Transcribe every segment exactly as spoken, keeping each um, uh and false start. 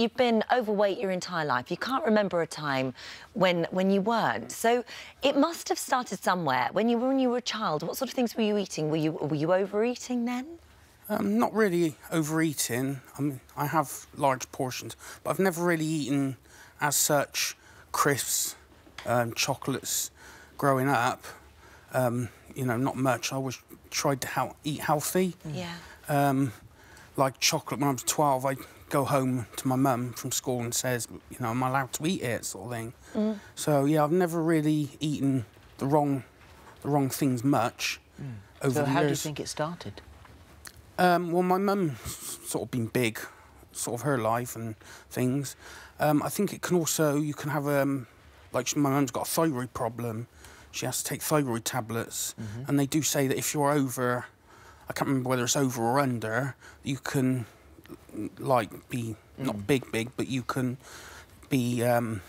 you've been overweight your entire life. You can't remember a time when when you weren't. So it must have started somewhere. When you were when you were a child, what sort of things were you eating? Were you were you overeating then? Um, not really overeating. I mean, I have large portions, but I've never really eaten as such crisps, um, chocolates. Growing up, um, you know, not much. I always tried to he eat healthy. Yeah. Um, like chocolate, when I was twelve, I'd go home to my mum from school and says, you know, am I allowed to eat it, sort of thing. Mm. So, yeah, I've never really eaten the wrong the wrong things much mm. over so the years. So how do you think it started? Um, well, my mum's sort of been big, sort of her life and things. Um, I think it can also, you can have, um, like, my mum's got a thyroid problem. She has to take thyroid tablets. Mm-hmm. And they do say that if you're over... I can't remember whether it's over or under, you can, like, be not mm. big, big, but you can be, um,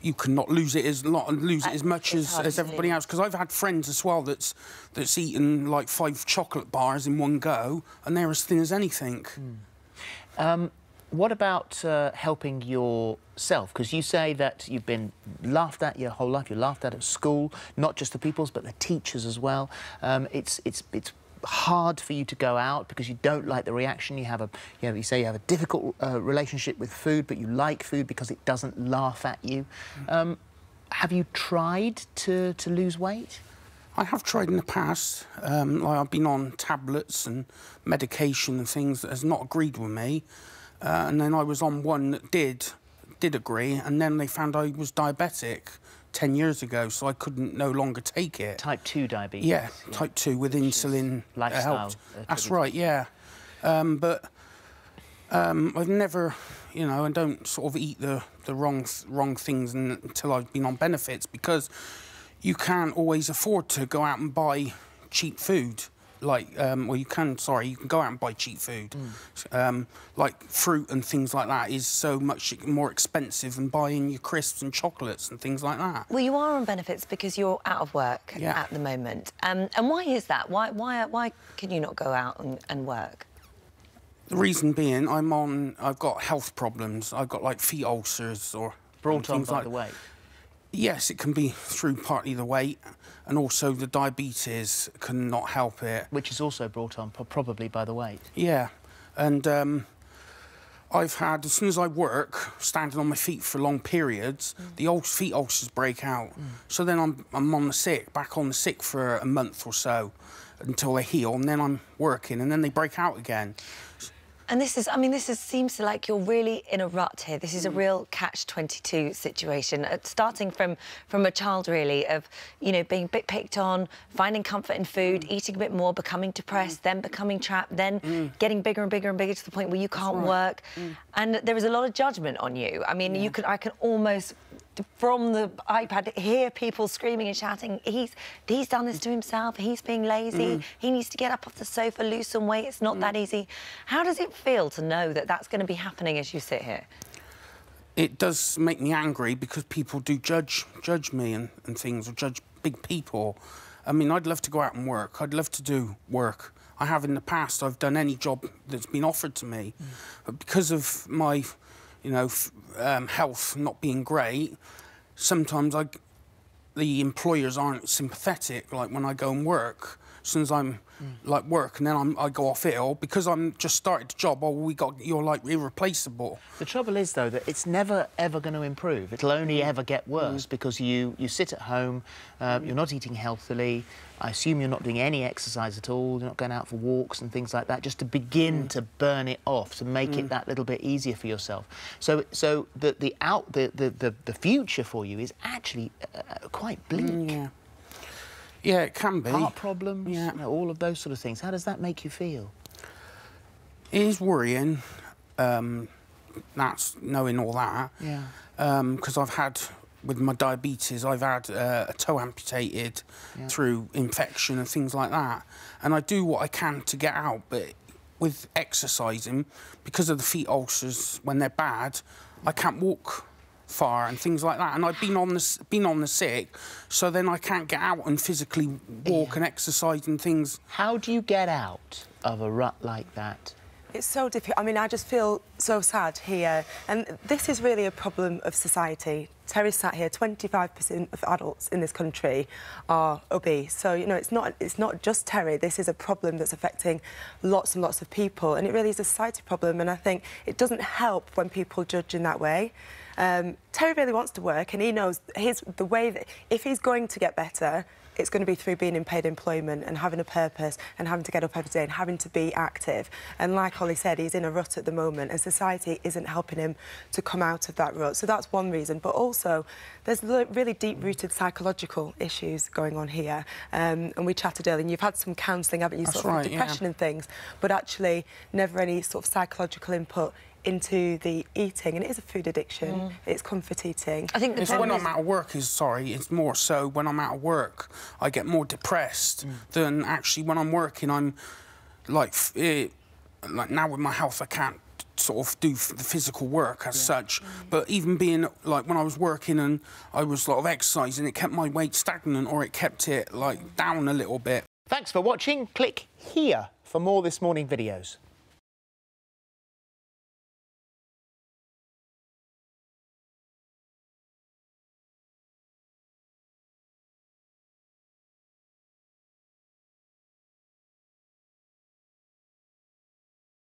you can not lose it as lot and lose it as much as, as everybody else. Because I've had friends as well that's that's eaten like five chocolate bars in one go, and they're as thin as anything. Mm. Um, what about uh, helping yourself? Because you say that you've been laughed at your whole life. You're laughed at at school, not just the pupils, but the teachers as well. Um, it's it's it's. hard for you to go out because you don't like the reaction. You have a, you know, you say you have a difficult uh, relationship with food, but you like food because it doesn't laugh at you. Um, have you tried to, to lose weight? I have tried in the past. Um, like I've been on tablets and medication and things that has not agreed with me. Uh, and then I was on one that did, did agree, and then they found I was diabetic ten years ago, so I couldn't no longer take it. Type two diabetes. Yeah, yeah. type two with Which insulin. Lifestyle. Helped. Uh, That's right, yeah. Um, but um, I've never, you know, I don't sort of eat the, the wrong wrong things until I've been on benefits, because you can't always afford to go out and buy cheap food. Like, um, well, you can, sorry, you can go out and buy cheap food. Mm. Um, like, fruit and things like that is so much more expensive than buying your crisps and chocolates and things like that. Well, you are on benefits because you're out of work yeah. at the moment. Um, and why is that? Why, why, why can you not go out and, and work? The reason being, I'm on, I've got health problems. I've got, like, feet ulcers or... Brought on by like... the weight? Yes, it can be through partly the weight, and also the diabetes can not help it. Which is also brought on probably by the weight. Yeah, and um, I've had, as soon as I work, standing on my feet for long periods, mm. the old feet ulcers break out. Mm. So then I'm, I'm on the sick, back on the sick for a month or so, until they heal, and then I'm working, and then they break out again. And this is, I mean, this is, seems like you're really in a rut here. This is a real catch twenty-two situation, uh, starting from, from a child, really, of, you know, being a bit picked on, finding comfort in food, mm. eating a bit more, becoming depressed, mm. then becoming trapped, then mm. getting bigger and bigger and bigger to the point where you can't right. work. Mm. And there is a lot of judgment on you. I mean, yeah. you could, I can almost, from the iPad, hear people screaming and shouting, he's, he's done this to himself, he's being lazy, mm. he needs to get up off the sofa, lose some weight, it's not mm. that easy. How does it feel to know that that's going to be happening as you sit here? It does make me angry because people do judge judge me and, and things, or judge big people. I mean, I'd love to go out and work. I'd love to do work. I have in the past. I've done any job that's been offered to me. Mm. But because of my, you know, f um, health not being great, sometimes I, the employers aren't sympathetic, like when I go and work. As soon as I'm mm. like work, and then I'm, I go off ill because I'm just started the job. Oh, we got you're like irreplaceable. The trouble is though that it's never ever going to improve. It'll only mm. ever get worse mm. because you you sit at home, uh, you're not eating healthily. I assume you're not doing any exercise at all. You're not going out for walks and things like that, just to begin mm. to burn it off, to make mm. it that little bit easier for yourself. So so the the out the the the, the future for you is actually uh, quite bleak. Mm, yeah. Yeah, it can be. Heart problems, yeah. you know, all of those sort of things. How does that make you feel? It is worrying, um, that's knowing all that. Yeah. Because um, I've had, with my diabetes, I've had uh, a toe amputated yeah. through infection and things like that. And I do what I can to get out, but with exercising, because of the feet ulcers, when they're bad, I can't walk far and things like that, and I've been on the been on the sick, so then I can't get out and physically walk yeah. and exercise and things. How do you get out of a rut like that? It's so difficult. I mean, I just feel so sad here. And this is really a problem of society. Terry sat here, twenty-five percent of adults in this country are obese. So, you know, it's not, it's not just Terry. This is a problem that's affecting lots and lots of people. And it really is a society problem. And I think it doesn't help when people judge in that way. Um, Terry really wants to work, and he knows his, the way that if he's going to get better, it's going to be through being in paid employment and having a purpose and having to get up every day and having to be active. And like Holly said, he's in a rut at the moment, and society isn't helping him to come out of that rut. So that's one reason. But also, there's really deep-rooted psychological issues going on here. Um, and we chatted earlier, and you've had some counselling, haven't you, sort of depression and things, but actually never any sort of psychological input into the eating, and it is a food addiction. Mm. It's comfort eating. I think the it's when is... I'm out of work is sorry. It's more so when I'm out of work, I get more depressed mm. than actually when I'm working. I'm like it, like now with my health, I can't sort of do the physical work as yeah. such. Mm. But even being like when I was working and I was sort of exercising, it kept my weight stagnant or it kept it like down a little bit. Thanks for watching. Click here for more This Morning videos.